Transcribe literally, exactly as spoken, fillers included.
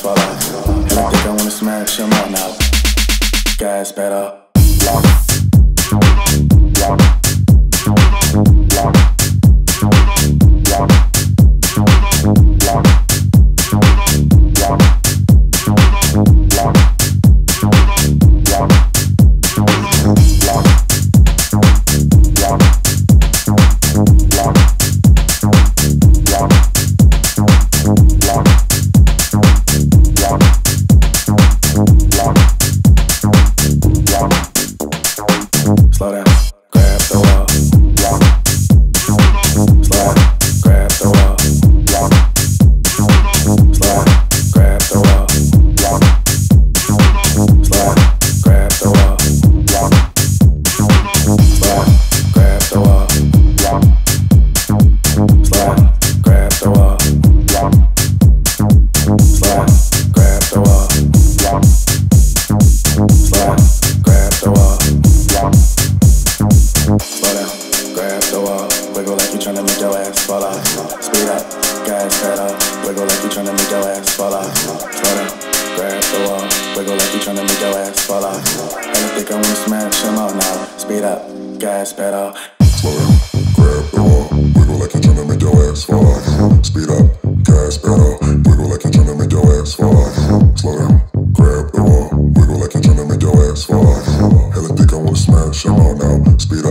for life. And I think I wanna smash him out now. Gaspedal. Slow down, grab the wall. Slow down, grab the wall. Slow down, grab the wall. Slow down, grab the wall. Slow down, grab the wall. Slow down, grab the wall. Slow down, grab the wall. Slow down, grab the wall. Slow down, grab the wall, wiggle like you tryna make your ass fall off. Speed up, gas pedal, wiggle like you tryna make your ass fall off. Slow down, grab the wall, wiggle like you tryna make your ass fall off. And I think I wanna smash him out now. Speed up, gas pedal. Slow down, grab the wall, wiggle like you tryna make your ass fall off. Speed up, gas pedal, wiggle like you tryna make your ass fall off. Slow down, grab the wall, wiggle like you tryna make your ass fall off. Hell, I think I wanna smash him out now. Speed up.